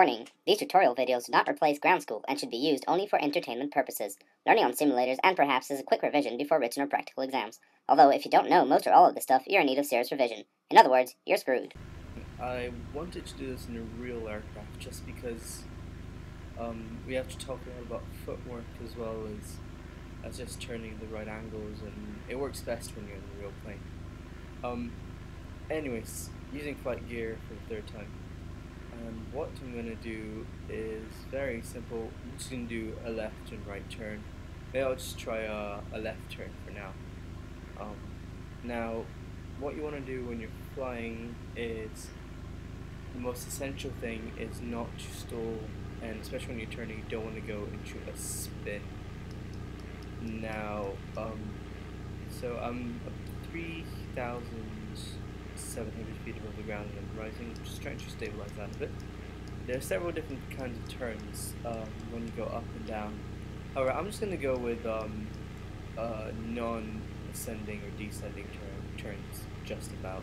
Warning, these tutorial videos do not replace ground school and should be used only for entertainment purposes. Learning on simulators and perhaps is a quick revision before written or practical exams. Although if you don't know most or all of this stuff, you're in need of serious revision. In other words, you're screwed. I wanted to do this in a real aircraft just because we have to talk a lot about footwork as well as just turning the right angles, and it works best when you're in the real plane. Anyways, using FlightGear for the third time. And what I'm going to do is very simple. I'm just going to do a left and right turn. Maybe I'll just try a left turn for now. Now, what you want to do when you're flying is, the most essential thing is not to stall, and especially when you're turning, you don't want to go into a spin. Now, so I'm 3,700 feet above the ground and rising. I'm just trying to stabilize that a bit. There are several different kinds of turns when you go up and down. Alright, I'm just going to go with non-ascending or descending turns just about.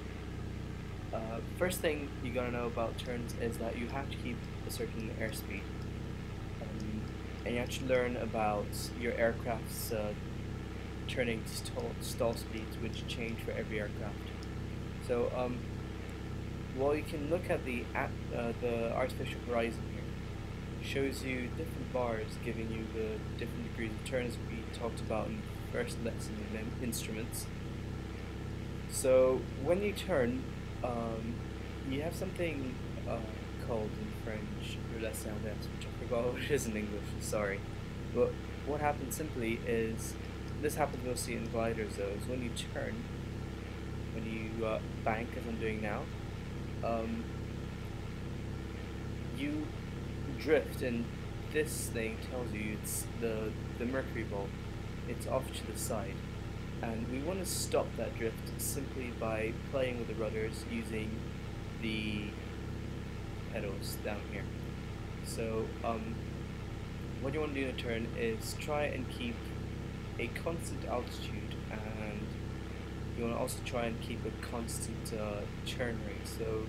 First thing you gotta know about turns is that you have to keep a certain airspeed, and you have to learn about your aircraft's turning stall speeds, which change for every aircraft. So, well, you can look at the artificial horizon here. It shows you different bars giving you the different degrees of turns we talked about in the first lesson in instruments. So when you turn, you have something called in French roulette servante, which I forgot what it is in English. Sorry, but what happens simply is this happens mostly in gliders, though. Is when you turn, when you bank, as I'm doing now, you drift, and this thing tells you it's the mercury ball. It's off to the side. And we want to stop that drift simply by playing with the rudders using the pedals down here. So what you want to do in a turn is try and keep a constant altitude, and you want to also try and keep a constant turn rate. So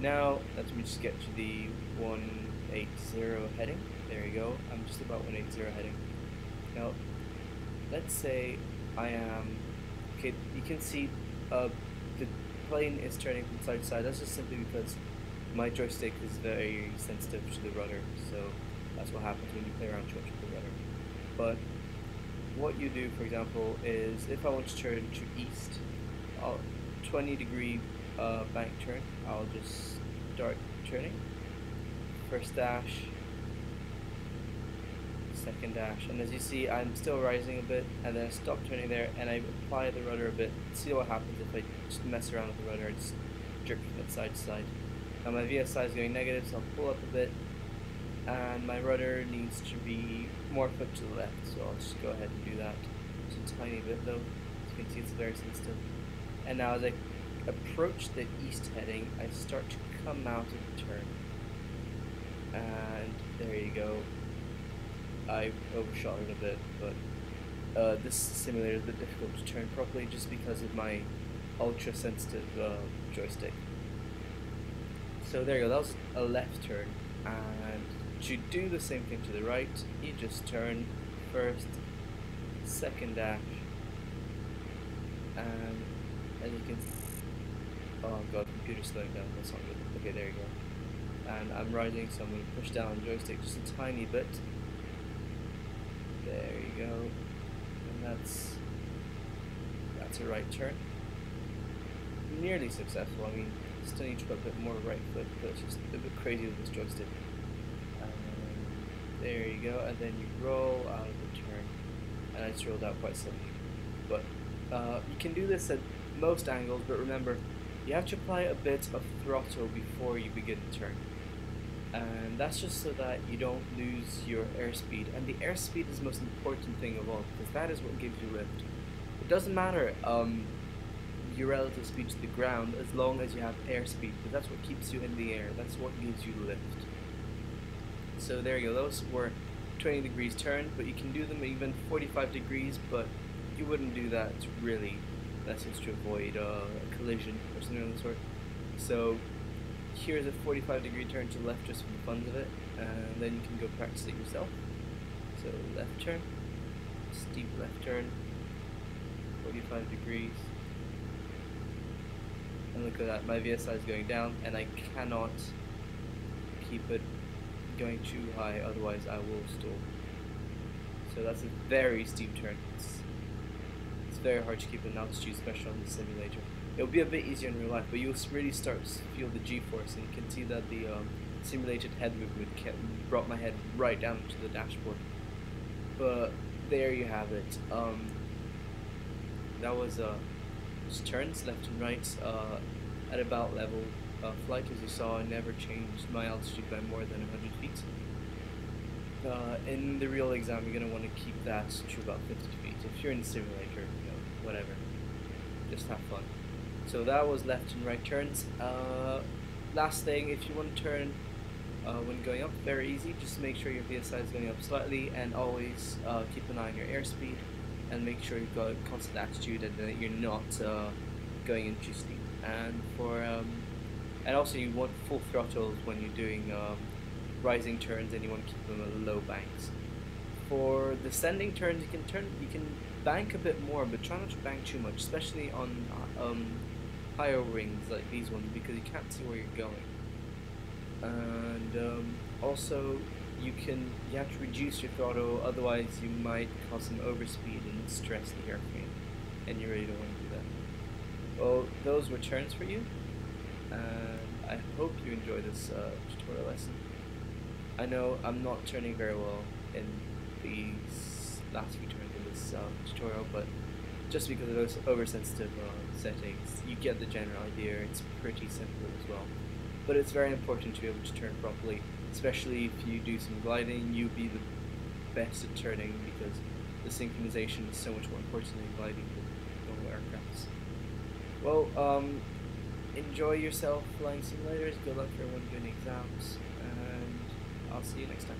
now let me just get to the 180 heading. There you go. I'm just about 180 heading. Now let's say I am, okay, you can see the plane is turning from side to side. That's just simply because my joystick is very sensitive to the rudder, so that's what happens when you play around too much with the rudder. But what you do, for example, is if I want to turn to east, I'll 20 degree bank turn, I'll just start turning. First dash, second dash, and as you see I'm still rising a bit, and then I stop turning there and I apply the rudder a bit. See what happens if I just mess around with the rudder and just jerk from side to side. Now my VSI is going negative, so I'll pull up a bit, and my rudder needs to be more put to the left, so I'll just go ahead and do that. Just a tiny bit though, as you can see it's very sensitive. And now as I approach the east heading, I start to come out of the turn, and there you go. I overshot it a bit, but this simulator is a bit difficult to turn properly just because of my ultra sensitive joystick. So there you go, that was a left turn, and to do the same thing to the right, you just turn first, second dash, and as you can see, oh god, computer's slowing down, that's not good. Okay, there you go, and I'm rising, so I'm going to push down on the joystick just a tiny bit. There you go, and that's a right turn. Nearly successful. I mean, still need to put a bit more right foot, but it's just a bit crazy with this joystick. There you go, and then you roll out of the turn, and I just rolled out quite suddenly. But you can do this at most angles, but remember, you have to apply a bit of throttle before you begin the turn. And that's just so that you don't lose your airspeed, and the airspeed is the most important thing of all, because that is what gives you lift. It doesn't matter your relative speed to the ground as long as you have airspeed, because that's what keeps you in the air, that's what gives you lift. So there you go, those were 20 degrees turn, but you can do them even 45 degrees, but you wouldn't do that really, that's just to avoid a collision or something of the sort. So here's a 45-degree turn to the left just for the fun of it, and then you can go practice it yourself. So left turn, steep left turn, 45 degrees, and look at that, my VSI is going down and I cannot keep it going too high, otherwise I will stall. So that's a very steep turn. It's very hard to keep an altitude, especially on the simulator. It'll be a bit easier in real life, but you'll really start to feel the G-force, and you can see that the simulated head movement brought my head right down to the dashboard. But there you have it. That was just turns left and right at about level. Flight, as you saw, I never changed my altitude by more than 100 feet. In the real exam, you're going to want to keep that to about 50 feet. If you're in the simulator, you know, whatever. Just have fun. So that was left and right turns. Last thing, if you want to turn when going up, very easy. Just make sure your VSI is going up slightly, and always keep an eye on your airspeed, and make sure you've got a constant attitude and that you're not going in too steep. And for and also you want full throttles when you're doing rising turns, and you want to keep them at low banks. For descending turns, you can bank a bit more, but try not to bank too much, especially on higher wings like these ones, because you can't see where you're going. And also you have to reduce your throttle, otherwise you might cause some overspeed and stress the airplane, and you really don't want to do that. Well, those were turns for you, and I hope you enjoy this tutorial lesson. I know I'm not turning very well in these last few turns of this tutorial, but just because of those oversensitive settings, you get the general idea. It's pretty simple as well, but it's very important to be able to turn properly, especially if you do some gliding. You'll be the best at turning because the synchronization is so much more important than gliding with normal aircrafts. Well, enjoy yourself flying simulators. Good luck for everyone doing exams, and I'll see you next time.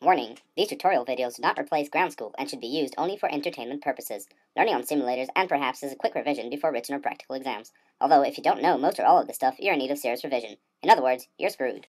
Warning, these tutorial videos do not replace ground school and should be used only for entertainment purposes. Learning on simulators and perhaps is a quick revision before written or practical exams. Although if you don't know most or all of this stuff, you're in need of serious revision. In other words, you're screwed.